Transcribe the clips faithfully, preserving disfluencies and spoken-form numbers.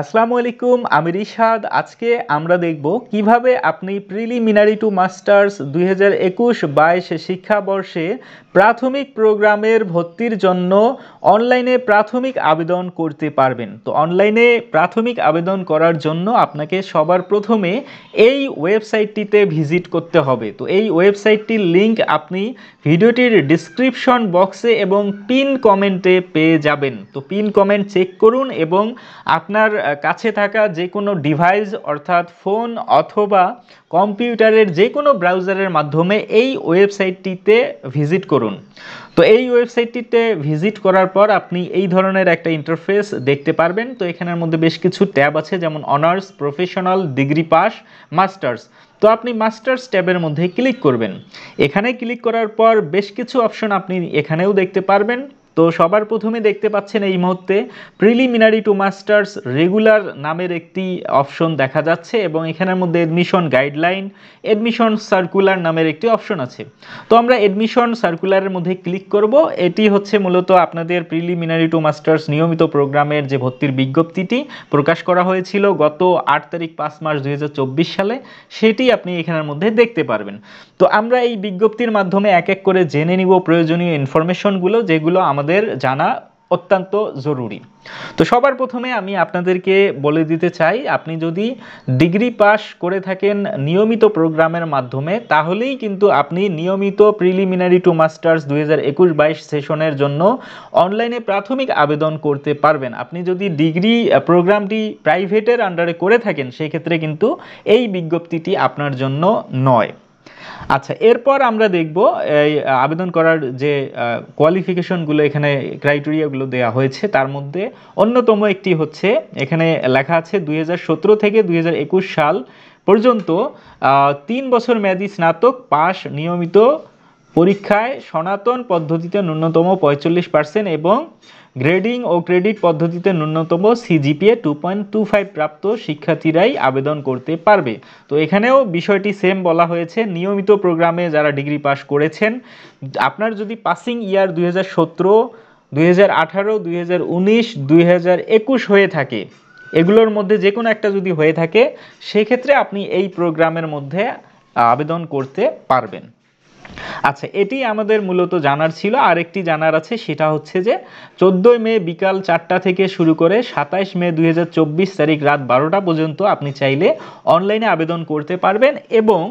আসসালামু আলাইকুম, আমি রিশাদ। আজকে আমরা দেখব কিভাবে আপনি প্রিলিমিনারি টু মাস্টার্স দুই হাজার একুশ বাইশ শিক্ষাবর্ষে প্রাথমিক প্রোগ্রামের ভর্তির জন্য অনলাইনে প্রাথমিক আবেদন করতে পারবেন। তো অনলাইনে প্রাথমিক আবেদন করার জন্য আপনাকে সবার প্রথমে এই ওয়েবসাইটটিতে ভিজিট করতে হবে। তো এই ওয়েবসাইটটির লিঙ্ক আপনি ভিডিওটির ডিসক্রিপশন বক্সে এবং পিন কমেন্টে পেয়ে যাবেন। তো পিন কমেন্ট চেক করুন এবং আপনার কাছে থাকা যে কোনো ডিভাইস অর্থাৎ ফোন অথবা কম্পিউটারের যে কোনো ব্রাউজারের মাধ্যমে এই ওয়েবসাইটটিতে ভিজিট করুন। তো এই ওয়েবসাইটটিতে ভিজিট করার পর আপনি এই ধরনের একটা ইন্টারফেস দেখতে পারবেন। তো এখানের মধ্যে বেশ কিছু ট্যাব আছে, যেমন honours, professional, degree pass, masters. তো আপনি মাস্টার্স ট্যাবের মধ্যে ক্লিক করবেন। এখানে ক্লিক করার পর বেশ কিছু অপশন আপনি এখানেও দেখতে পারবেন। তো সবার প্রথমে দেখতে পাচ্ছেন এই মুহূর্তে প্রিলিমিনারি টু মাস্টার্স রেগুলার নামের একটি অপশন দেখা যাচ্ছে এবং এখানের মধ্যে অ্যাডমিশন গাইডলাইন, অ্যাডমিশন সার্কুলার নামের একটি অপশন আছে। তো আমরা অ্যাডমিশন সার্কুলারের মধ্যে ক্লিক করব। এটি হচ্ছে মূলত আপনাদের প্রিলিমিনারি টু মাস্টার্স নিয়মিত প্রোগ্রামের যে ভর্তির বিজ্ঞপ্তিটি প্রকাশ করা হয়েছিল গত আট তারিখ পাঁচ মার্চ দুই সালে, সেটি আপনি এখানের মধ্যে দেখতে পারবেন। তো আমরা এই বিজ্ঞপ্তির মাধ্যমে এক এক করে জেনে নিব প্রয়োজনীয় ইনফরমেশনগুলো, যেগুলো আমাদের আমাদের জানা অত্যন্ত জরুরি। তো সবার প্রথমে আমি আপনাদেরকে বলে দিতে চাই, আপনি যদি ডিগ্রি পাস করে থাকেন নিয়মিত প্রোগ্রামের মাধ্যমে, তাহলেই কিন্তু আপনি নিয়মিত প্রিলিমিনারি টু মাস্টার্স দুই হাজার একুশ বাইশ সেশনের জন্য অনলাইনে প্রাথমিক আবেদন করতে পারবেন। আপনি যদি ডিগ্রি প্রোগ্রামটি প্রাইভেটের আন্ডারে করে থাকেন, সেক্ষেত্রে কিন্তু এই বিজ্ঞপ্তিটি আপনার জন্য নয়। আচ্ছা, এরপর আমরা দেখব এই আবেদন করার যে কোয়ালিফিকেশনগুলো এখানে ক্রাইটেরিয়াগুলো দেওয়া হয়েছে, তার মধ্যে অন্যতম একটি হচ্ছে এখানে লেখা আছে দুই হাজার সতেরো থেকে দুই হাজার একুশ সাল পর্যন্ত তিন বছর মেয়াদী স্নাতক পাস, নিয়মিত পরীক্ষায় সনাতন পদ্ধতিতে ন্যূনতম পঁয়তাল্লিশ পার্সেন্ট এবং গ্রেডিং ও ক্রেডিট পদ্ধতিতে ন্যূনতম CGPA two point two five প্রাপ্ত শিক্ষার্থীরাই আবেদন করতে পারবে। তো এখানেও বিষয়টি সেম বলা হয়েছে, নিয়মিত প্রোগ্রামে যারা ডিগ্রি পাস করেছেন, আপনার যদি পাসিং ইয়ার দুই হাজার সতেরো, দুই হাজার আঠারো, দুই হাজার উনিশ, দুই হাজার একুশ হয়ে থাকে, এগুলোর মধ্যে যে কোনো একটা যদি হয়ে থাকে, সেক্ষেত্রে আপনি এই প্রোগ্রামের মধ্যে আবেদন করতে পারবেন। আচ্ছা, এটি আমাদের মূলত জানার ছিল। আরেকটি জানার আছে, সেটা হচ্ছে যে চোদ্দোই মে বিকাল চারটা থেকে শুরু করে সাতাইশ মে দুই হাজার চব্বিশ তারিখ রাত বারোটা পর্যন্ত আপনি চাইলে অনলাইনে আবেদন করতে পারবেন এবং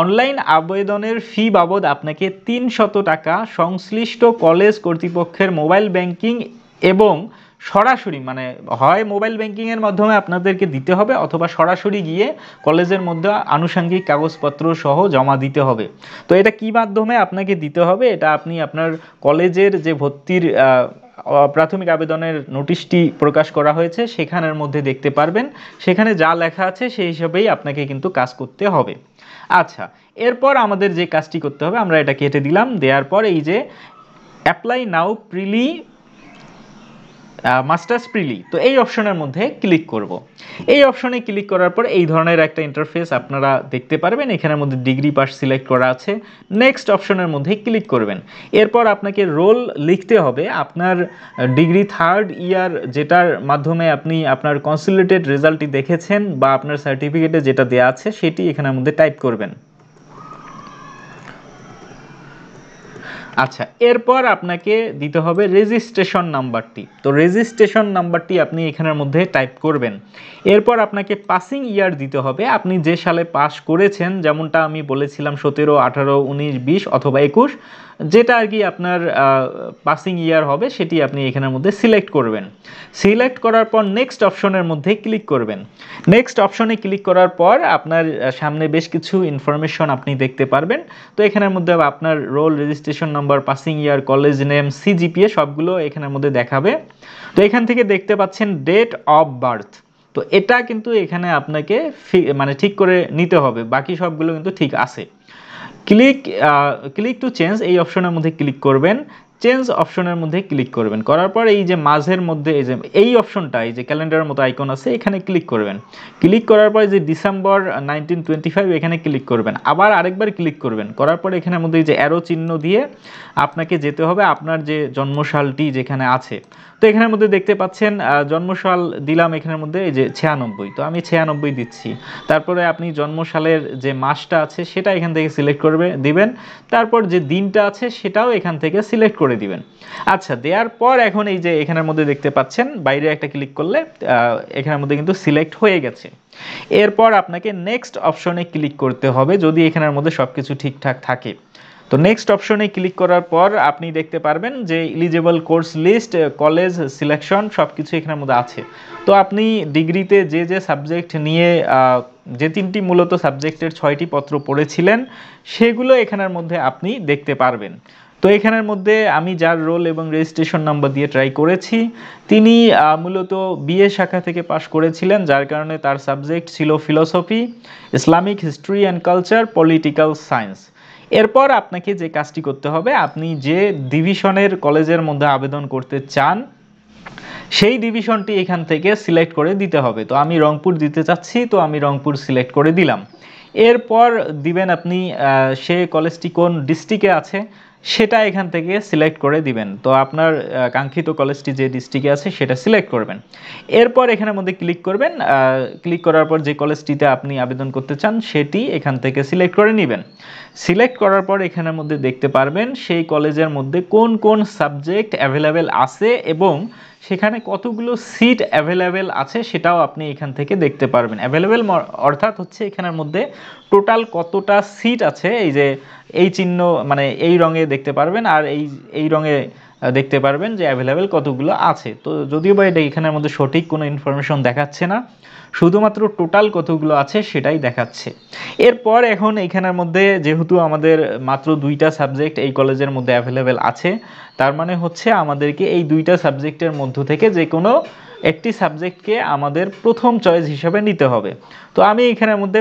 অনলাইন আবেদনের ফি বাবদ আপনাকে তিন শত টাকা সংশ্লিষ্ট কলেজ কর্তৃপক্ষের মোবাইল ব্যাংকিং এবং সরাসরি, মানে হয় মোবাইল ব্যাংকিংয়ের মাধ্যমে আপনাদেরকে দিতে হবে অথবা সরাসরি গিয়ে কলেজের মধ্যে আনুষঙ্গিক কাগজপত্র সহ জমা দিতে হবে। তো এটা কি মাধ্যমে আপনাকে দিতে হবে, এটা আপনি আপনার কলেজের যে ভর্তির প্রাথমিক আবেদনের নোটিশটি প্রকাশ করা হয়েছে সেখানের মধ্যে দেখতে পারবেন। সেখানে যা লেখা আছে সেই হিসাবেই আপনাকে কিন্তু কাজ করতে হবে। আচ্ছা, এরপর আমাদের যে কাজটি করতে হবে, আমরা এটা কেটে দিলাম। দেওয়ার পর এই যে অ্যাপ্লাই নাও প্রিলি মাস্টার্স প্রিলি, তো এই অপশনের মধ্যে ক্লিক করব। এই অপশনে ক্লিক করার পর এই ধরনের একটা ইন্টারফেস আপনারা দেখতে পারবেন। এখানের মধ্যে ডিগ্রি পাস সিলেক্ট করা আছে। নেক্সট অপশনের মধ্যে ক্লিক করবেন। এরপর আপনাকে রোল লিখতে হবে, আপনার ডিগ্রি থার্ড ইয়ার, যেটার মাধ্যমে আপনি আপনার কনসুলেটেড রেজাল্টটি দেখেছেন বা আপনার সার্টিফিকেটে যেটা দেওয়া আছে, সেটি এখানের মধ্যে টাইপ করবেন। আচ্ছা, এরপর আপনাকে দিতে হবে রেজিস্ট্রেশন নাম্বারটি। তো রেজিস্ট্রেশন নাম্বারটি আপনি এখানের মধ্যে টাইপ করবেন। এরপর আপনাকে পাসিং ইয়ার দিতে হবে, আপনি যে সালে পাস করেছেন, যেমনটা আমি বলেছিলাম সতেরো, আঠারো, উনিশ, বিশ অথবা একুশ, যেটা আর কি আপনার পাসিং ইয়ার হবে, সেটি আপনি এখানের মধ্যে সিলেক্ট করবেন। সিলেক্ট করার পর নেক্সট অপশনের মধ্যে ক্লিক করবেন। নেক্সট অপশনে ক্লিক করার পর আপনার সামনে বেশ কিছু ইনফরমেশন আপনি দেখতে পারবেন। তো এখানের মধ্যে আপনার roll, registration number, passing year, college name, CGPA সবগুলো এখানের মধ্যে দেখাবে। তো এখান থেকে দেখতে পাচ্ছেন ডেট অফ বার্থ। তো এটা কিন্তু এখানে আপনাকে মানে ঠিক করে নিতে হবে, বাকি সবগুলো কিন্তু ঠিক আছে। ক্লিক ক্লিক টু চেঞ্জ এই অপশনের মধ্যে ক্লিক করবেন। চেঞ্জ অপশনের মধ্যে ক্লিক করবেন। করার পর এই যে মাঝের মধ্যে এই যে এই অপশনটা, এই যে ক্যালেন্ডারের মতো আইকন আছে, এখানে ক্লিক করবেন। ক্লিক করার পর যে ডিসেম্বর নাইনটিন টোয়েন্টি ফাইভ এখানে ক্লিক করবেন। আবার আরেকবার ক্লিক করবেন। করার পর এখানের মধ্যে এই যে অ্যারো চিহ্ন দিয়ে আপনাকে যেতে হবে আপনার যে জন্মসালটি যেখানে আছে। তো এখানের মধ্যে দেখতে পাচ্ছেন জন্মসাল দিলাম এখানের মধ্যে এই যে ছিয়ানব্বই, তো আমি ছিয়ানব্বই দিচ্ছি। তারপরে আপনি জন্মসালের যে মাসটা আছে সেটা এখান থেকে সিলেক্ট করবে দিবেন, তারপর যে দিনটা আছে সেটাও এখান থেকে সিলেক্ট করে দিবেন। আচ্ছা, দেওয়ার পর এখন এই যে এখানের মধ্যে দেখতে পাচ্ছেন বাইরে একটা ক্লিক করলে এখানের মধ্যে কিন্তু সিলেক্ট হয়ে গেছে। এরপর আপনাকে নেক্সট অপশনে ক্লিক করতে হবে যদি এখানের মধ্যে সব কিছু ঠিকঠাক থাকে। তো নেক্সট অপশনে ক্লিক করার পর আপনি দেখতে পারবেন যে eligible course list, college selection সব কিছু এখানের মধ্যে আছে। তো আপনি ডিগ্রিতে যে যে সাবজেক্ট নিয়ে যে তিনটি মূলত সাবজেক্টের ছয়টি পত্র পড়েছিলেন সেগুলো এখানের মধ্যে আপনি দেখতে পারবেন। তো এখানের মধ্যে আমি যার রোল এবং রেজিস্ট্রেশন নাম্বার দিয়ে ট্রাই করেছি, তিনি মূলত বিএ শাখা থেকে পাশ করেছিলেন, যার কারণে তার সাবজেক্ট ছিল philosophy, Islamic history and culture, political science. এরপর আপনাকে যে কাজটি করতে হবে, আপনি যে ডিভিশনের কলেজের মধ্যে আবেদন করতে চান সেই ডিভিশনটি এখান থেকে সিলেক্ট করে দিতে হবে। তো আমি রংপুর দিতে চাচ্ছি, তো আমি রংপুর সিলেক্ট করে দিলাম। এরপর দিবেন আপনি সে কলেজটি কোন ডিস্ট্রিক্টে আছে সেটা এখান থেকে সিলেক্ট করে দিবেন। তো আপনার কাঙ্ক্ষিত কলেজটি যে ডিস্ট্রিক্টে আছে সেটা সিলেক্ট করবেন। এরপর এখানের মধ্যে ক্লিক করবেন। ক্লিক করার পর যে কলেজটিতে আপনি আবেদন করতে চান সেটি এখান থেকে সিলেক্ট করে নেবেন। সিলেক্ট করার পর এখানের মধ্যে দেখতে পারবেন সেই কলেজের মধ্যে কোন কোন সাবজেক্ট অ্যাভেলেবেল আছে এবং সেখানে কতগুলো সিট অ্যাভেলেবেল আছে সেটাও আপনি এখান থেকে দেখতে পারবেন। অ্যাভেলেবেল অর্থাৎ হচ্ছে এখানের মধ্যে টোটাল কতটা সিট আছে, এই যে এই চিহ্ন মানে এই রঙে দেখতে পারবেন, আর এই এই রঙে দেখতে পারবেন যে অ্যাভেলেবেল কতগুলো আছে। তো যদিও বা এটা এখানের মধ্যে সঠিক কোনো ইনফরমেশন দেখাচ্ছে না, শুধুমাত্র টোটাল কতগুলো আছে সেটাই দেখাচ্ছে। এরপর এখন এখানের মধ্যে যেহেতু আমাদের মাত্র দুইটা সাবজেক্ট এই কলেজের মধ্যে অ্যাভেলেবেল আছে, তার মানে হচ্ছে আমাদেরকে এই দুইটা সাবজেক্টের মধ্য থেকে যে কোনো একটি সাবজেক্টকে আমাদের প্রথম চয়েস হিসাবে নিতে হবে। তো আমি এখানের মধ্যে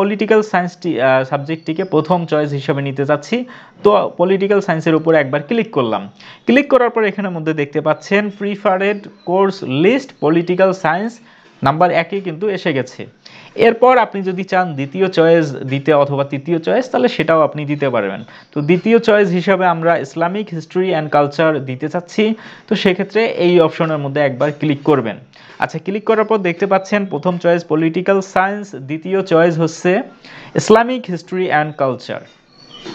পলিটিক্যাল সায়েন্সটি সাবজেক্টটিকে প্রথম চয়েস হিসাবে নিতে চাচ্ছি। তো পলিটিক্যাল সায়েন্সের উপর একবার ক্লিক করলাম। ক্লিক করার পর এখানের মধ্যে দেখতে পাচ্ছেন preferred course list political science number একে কিন্তু এসে গেছে। এরপর আপনি যদি চান দ্বিতীয় চয়েস দিতে অথবা তৃতীয় চয়েস, তাহলে সেটাও আপনি দিতে পারবেন। তো দ্বিতীয় চয়েস হিসাবে আমরা ইসলামিক হিস্ট্রি অ্যান্ড কালচার দিতে চাচ্ছি, তো সেক্ষেত্রে এই অপশনের মধ্যে একবার ক্লিক করবেন। আচ্ছা, ক্লিক করার পর দেখতে পাচ্ছেন প্রথম চয়েস পলিটিক্যাল সায়েন্স, দ্বিতীয় চয়েস হচ্ছে ইসলামিক হিস্ট্রি অ্যান্ড কালচার।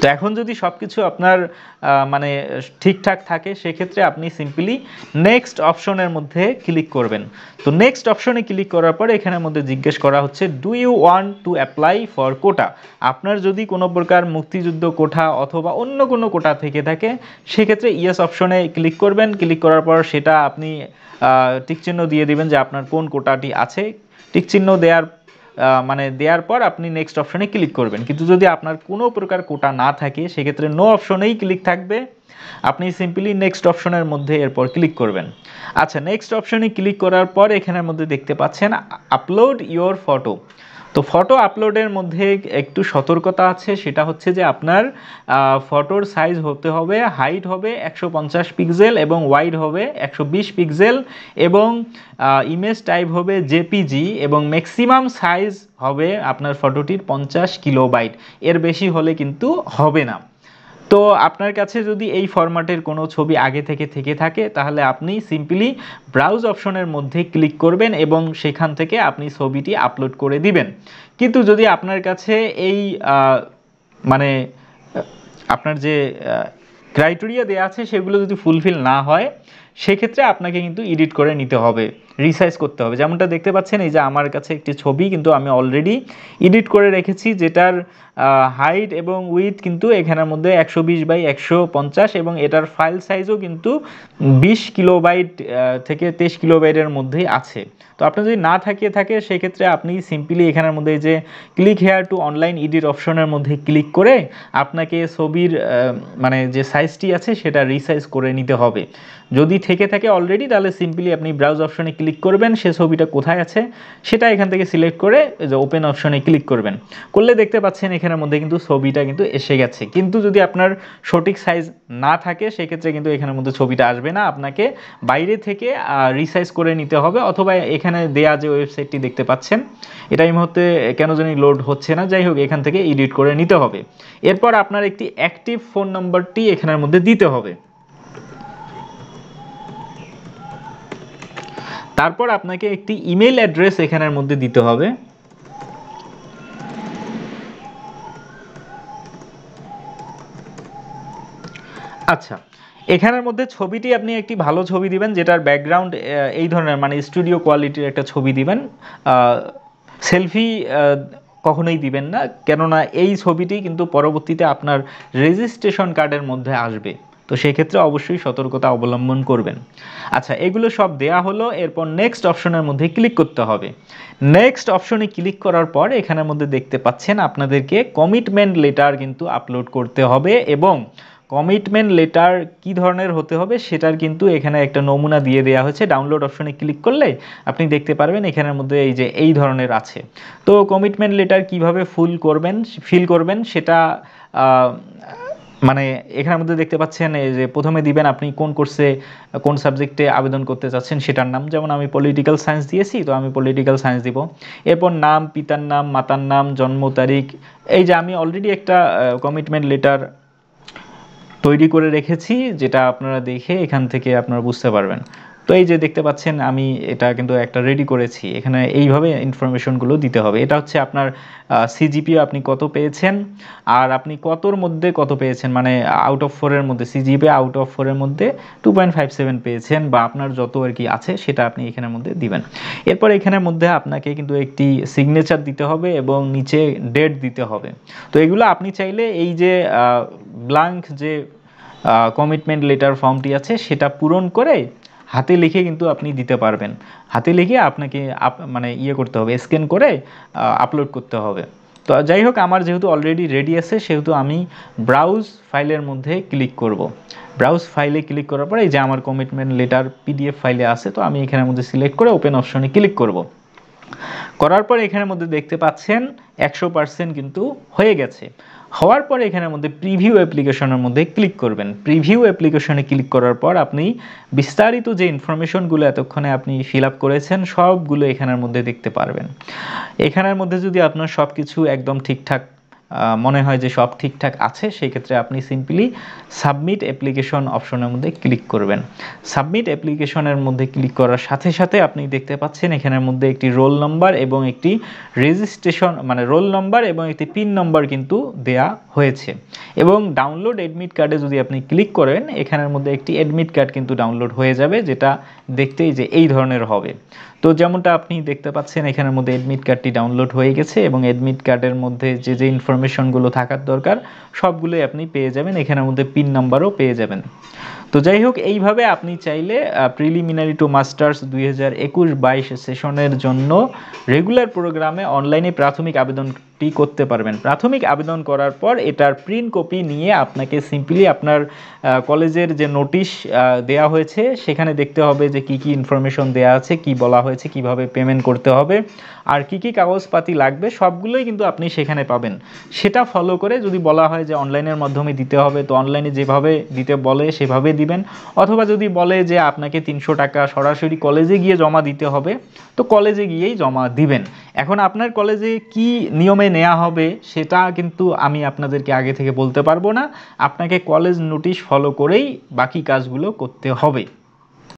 তো এখন যদি সব কিছু আপনার মানে ঠিকঠাক থাকে সেক্ষেত্রে আপনি সিম্পলি নেক্সট অপশনের মধ্যে ক্লিক করবেন। তো নেক্সট অপশনে ক্লিক করার পরে এখানের মধ্যে জিজ্ঞেস করা হচ্ছে do you want to apply for quota. আপনার যদি কোনো প্রকার মুক্তিযুদ্ধ কোটা অথবা অন্য কোনো কোটা থেকে থাকে সেক্ষেত্রে ইয়েস অপশনে ক্লিক করবেন। ক্লিক করার পর সেটা আপনি টিকচিহ্ন দিয়ে দিবেন যে আপনার কোন কোটাটি আছে। টিকচিহ্ন দেওয়ার মানে দেওয়ার পর আপনি নেক্সট অপশনে ক্লিক করবেন। কিন্তু যদি আপনার কোনো প্রকার কোটা না থাকে সেক্ষেত্রে নো অপশনেই ক্লিক থাকবে, আপনি সিম্পলি নেক্সট অপশনের মধ্যে এরপর ক্লিক করবেন। আচ্ছা, নেক্সট অপশনে ক্লিক করার পর এখানের মধ্যে দেখতে পাচ্ছেন আপলোড ইওর ফটো। তো ফটো আপলোডের মধ্যে একটু সতর্কতা আছে, সেটা হচ্ছে যে আপনার ফটোর সাইজ হতে হবে, হাইট হবে একশো পঞ্চাশ পিক্সেল এবং ওয়াইড হবে একশো বিশ পিক্সেল এবং ইমেজ টাইপ হবে জেপিজি এবং ম্যাক্সিমাম সাইজ হবে আপনার ফটোটির পঞ্চাশ কিলোবাইট, এর বেশি হলে কিন্তু হবে না। তো আপনার কাছে যদি এই ফরম্যাটের কোনো ছবি আগে থেকে থেকে থাকে তাহলে আপনি সিম্পলি ব্রাউজ অপশনের মধ্যে ক্লিক করবেন এবং সেখান থেকে আপনি ছবিটি আপলোড করে দিবেন। কিন্তু যদি আপনার কাছে এই মানে আপনার যে ক্রাইটেরিয়া দেওয়া আছে সেগুলো যদি ফুলফিল না হয় সেক্ষেত্রে আপনাকে কিন্তু এডিট করে নিতে হবে, রিসাইজ করতে হবে। যেমনটা দেখতে পাচ্ছেন এই যে আমার কাছে একটি ছবি কিন্তু আমি অলরেডি এডিট করে রেখেছি, যেটার হাইট এবং উইথ কিন্তু এখানের মধ্যে একশো বিশ বাই একশো পঞ্চাশ এবং এটার ফাইল সাইজও কিন্তু বিশ কিলোবাইট থেকে তেইশ কিলোবাইটের মধ্যেই আছে। তো আপনার যদি না থাকে থাকে সেক্ষেত্রে আপনি সিম্পলি এখানের মধ্যে যে click here to online edit অপশনের মধ্যে ক্লিক করে আপনাকে ছবির মানে যে সাইজটি আছে সেটা রিসাইজ করে নিতে হবে। যদি থেকে থাকে অলরেডি তাহলে সিম্পলি আপনি ব্রাউজ অপশনে ক্লিক করবেন সে ছবিটা কোথায় আছে সেটা এখান থেকে সিলেক্ট করে যে ওপেন অপশনে ক্লিক করবেন, করলে দেখতে পাচ্ছেন এখানের মধ্যে কিন্তু ছবিটা কিন্তু এসে গেছে। কিন্তু যদি আপনার সঠিক সাইজ না থাকে সেক্ষেত্রে কিন্তু এখানের মধ্যে ছবিটা আসবে না, আপনাকে বাইরে থেকে রিসাইজ করে নিতে হবে। অথবা এখানে দেয়া যে ওয়েবসাইটটি দেখতে পাচ্ছেন এটা এই মুহূর্তে কেন জানি লোড হচ্ছে না, যাই হোক এখান থেকে এডিট করে নিতে হবে। এরপর আপনার একটি অ্যাক্টিভ ফোন নাম্বারটি এখানের মধ্যে দিতে হবে, তারপর আপনাকে একটি ইমেল অ্যাড্রেস এখানের মধ্যে দিতে হবে। আচ্ছা, এখানের মধ্যে ছবিটি আপনি একটি ভালো ছবি দিবেন যেটার ব্যাকগ্রাউন্ড এই ধরনের, মানে স্টুডিও কোয়ালিটির একটা ছবি দিবেন, সেলফি কখনোই দিবেন না, কেননা এই ছবিটি কিন্তু পরবর্তীতে আপনার রেজিস্ট্রেশন কার্ডের মধ্যে আসবে, তো সেক্ষেত্রে অবশ্যই সতর্কতা অবলম্বন করবেন। আচ্ছা, এগুলো সব দেয়া হলো। এরপর নেক্সট অপশনের মধ্যে ক্লিক করতে হবে। নেক্সট অপশনে ক্লিক করার পর এখানের মধ্যে দেখতে পাচ্ছেন আপনাদেরকে কমিটমেন্ট লেটার কিন্তু আপলোড করতে হবে, এবং কমিটমেন্ট লেটার কি ধরনের হতে হবে সেটার কিন্তু এখানে একটা নমুনা দিয়ে দেওয়া হয়েছে। ডাউনলোড অপশনে ক্লিক করলে আপনি দেখতে পারবেন এখানের মধ্যে এই যে এই ধরনের আছে। তো কমিটমেন্ট লেটার কিভাবে ফুল করবেন ফিল করবেন সেটা মানে এখানের মধ্যে দেখতে পাচ্ছেন যে প্রথমে দিবেন আপনি কোন কোর্সে কোন সাবজেক্টে আবেদন করতে চাচ্ছেন সেটার নাম, যেমন আমি পলিটিক্যাল সায়েন্স দিয়েছি তো আমি পলিটিক্যাল সায়েন্স দিব। এরপর নাম, পিতার নাম, মাতার নাম, জন্ম তারিখ। এই যে আমি অলরেডি একটা কমিটমেন্ট লেটার তৈরি করে রেখেছি যেটা আপনারা দেখে এখান থেকে আপনারা বুঝতে পারবেন। তো এই যে দেখতে পাচ্ছেন আমি এটা কিন্তু একটা রেডি করেছি, এখানে এইভাবে ইনফরমেশনগুলো দিতে হবে। এটা হচ্ছে আপনার সিজিপিএ আপনি কত পেয়েছেন আর আপনি কতর মধ্যে কত পেয়েছেন, মানে আউট অফ ফোরের মধ্যে সিজিপিএ আউট অফ ফোরের মধ্যে টু পয়েন্ট ফাইভ সেভেন পেয়েছেন বা আপনার যত আর কি আছে সেটা আপনি এখানের মধ্যে দিবেন। এরপর এখানের মধ্যে আপনাকে কিন্তু একটি সিগনেচার দিতে হবে এবং নিচে ডেট দিতে হবে। তো এগুলো আপনি চাইলে এই যে ব্ল্যাঙ্ক যে কমিটমেন্ট লেটার ফর্মটি আছে সেটা পূরণ করে হাতে লিখে কিন্তু আপনি দিতে পারবেন, হাতে লিখে আপনাকে মানে ইয়ে করতে হবে, স্ক্যান করে আপলোড করতে হবে। তো যাই হোক আমার যেহেতু অলরেডি রেডি আছে সেহেতু আমি ব্রাউজ ফাইলের মধ্যে ক্লিক করব। ব্রাউজ ফাইলে ক্লিক করার পরে এই যে আমার কমিটমেন্ট লেটার পিডিএফ ফাইলে আছে, তো আমি এখানের মধ্যে সিলেক্ট করে ওপেন অপশনে ক্লিক করব। করার পর এখানের মধ্যে দেখতে পাচ্ছেন একশো পার্সেন্ট কিন্তু হয়ে গেছে। হওয়ার পরে এখানের মধ্যে প্রিভিউ অ্যাপ্লিকেশনের মধ্যে ক্লিক করবেন। প্রিভিউ অ্যাপ্লিকেশনে ক্লিক করার পর আপনি বিস্তারিত যে ইনফরমেশনগুলো এতক্ষণে আপনি ফিল আপ করেছেন সবগুলো এখানের মধ্যে দেখতে পারবেন। এখানের মধ্যে যদি আপনার সব কিছু একদম ঠিকঠাক মনে হয় যে সব ঠিকঠাক আছে সেক্ষেত্রে আপনি সিম্পলি সাবমিট অ্যাপ্লিকেশন অপশনের মধ্যে ক্লিক করবেন। সাবমিট অ্যাপ্লিকেশনের মধ্যে ক্লিক করার সাথে সাথে আপনি দেখতে পাচ্ছেন এখানের মধ্যে একটি রোল নম্বর এবং একটি রেজিস্ট্রেশন মানে রোল নম্বর এবং একটি পিন নম্বর কিন্তু দেয়া হয়েছে। এবং ডাউনলোড অ্যাডমিট কার্ডে যদি আপনি ক্লিক করেন এখানের মধ্যে একটি অ্যাডমিট কার্ড কিন্তু ডাউনলোড হয়ে যাবে, যেটা দেখতেই যে এই ধরনের হবে। তো যেমনটা আপনি দেখতে পাচ্ছেন এখানের মধ্যে অ্যাডমিট কার্ডটি ডাউনলোড হয়ে গেছে এবং অ্যাডমিট কার্ডের মধ্যে যে যে ইনফরমেশনগুলো থাকার দরকার সবগুলোই আপনি পেয়ে যাবেন, এখানের মধ্যে পিন নাম্বারও পেয়ে যাবেন। তো যাই হোক এইভাবে আপনি চাইলে প্রিলিমিনারি টু মাস্টার্স দুই হাজার একুশ বাইশ সেশনের জন্য রেগুলার প্রোগ্রামে অনলাইনে প্রাথমিক আবেদনটি করতে পারবেন। প্রাথমিক আবেদন করার পর এটার প্রিন্ট কপি নিয়ে আপনাকে সিম্পলি আপনার কলেজের যে নোটিশ দেয়া হয়েছে সেখানে দেখতে হবে যে কি কি ইনফরমেশন দেয়া আছে, কি বলা হয়েছে, কিভাবে পেমেন্ট করতে হবে আর কি কি কাগজপাতি লাগবে সবগুলোই কিন্তু আপনি সেখানে পাবেন। সেটা ফলো করে যদি বলা হয় যে অনলাইনের মাধ্যমে দিতে হবে তো অনলাইনে যেভাবে দিতে বলে সেভাবে দিবেন, অথবা যদি বলে যে আপনাকে তিনশো টাকা সরাসরি কলেজে গিয়ে জমা দিতে হবে তো কলেজে গিয়েই জমা দিবেন। এখন আপনার কলেজে কি নিয়মে নেওয়া হবে সেটা কিন্তু আমি আপনাদেরকে আগে থেকে বলতে পারবো না, আপনাকে কলেজ নোটিশ ফলো করেই বাকি কাজগুলো করতে হবে।